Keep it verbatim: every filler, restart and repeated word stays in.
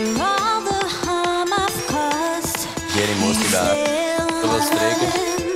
After all the harm I've caused, querem mostrar pelas trecas.